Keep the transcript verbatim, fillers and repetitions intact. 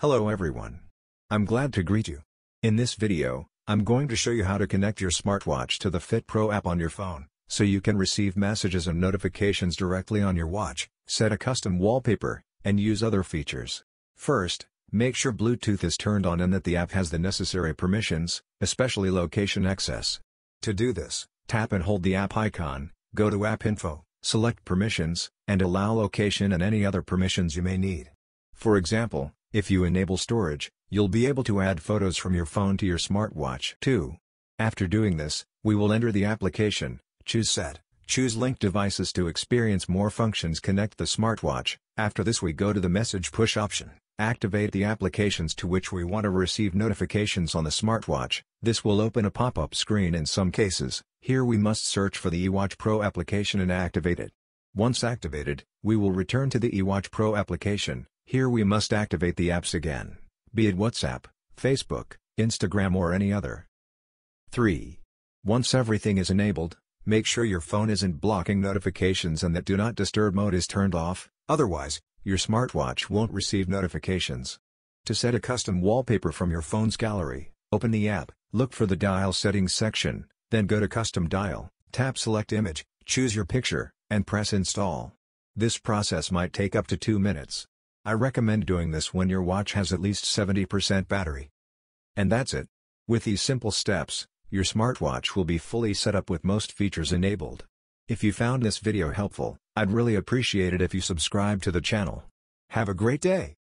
Hello everyone. I'm glad to greet you. In this video, I'm going to show you how to connect your smartwatch to the FitPro app on your phone, so you can receive messages and notifications directly on your watch, set a custom wallpaper, and use other features. First, make sure Bluetooth is turned on and that the app has the necessary permissions, especially location access. To do this, tap and hold the app icon, go to App Info, select Permissions, and allow location and any other permissions you may need. For example, if you enable storage, you'll be able to add photos from your phone to your smartwatch too. After doing this, we will enter the application, choose Set, choose Link Devices to experience more functions, connect the smartwatch. After this we go to the Message Push option, activate the applications to which we want to receive notifications on the smartwatch. This will open a pop-up screen in some cases. Here we must search for the eWatch Pro application and activate it. Once activated, we will return to the eWatch Pro application. Here we must activate the apps again, be it WhatsApp, Facebook, Instagram or any other. three. Once everything is enabled, make sure your phone isn't blocking notifications and that Do Not Disturb mode is turned off, otherwise, your smartwatch won't receive notifications. To set a custom wallpaper from your phone's gallery, open the app, look for the Dial Settings section, then go to Custom Dial, tap Select Image, choose your picture, and press Install. This process might take up to two minutes. I recommend doing this when your watch has at least seventy percent battery. And that's it. With these simple steps, your smartwatch will be fully set up with most features enabled. If you found this video helpful, I'd really appreciate it if you subscribe to the channel. Have a great day!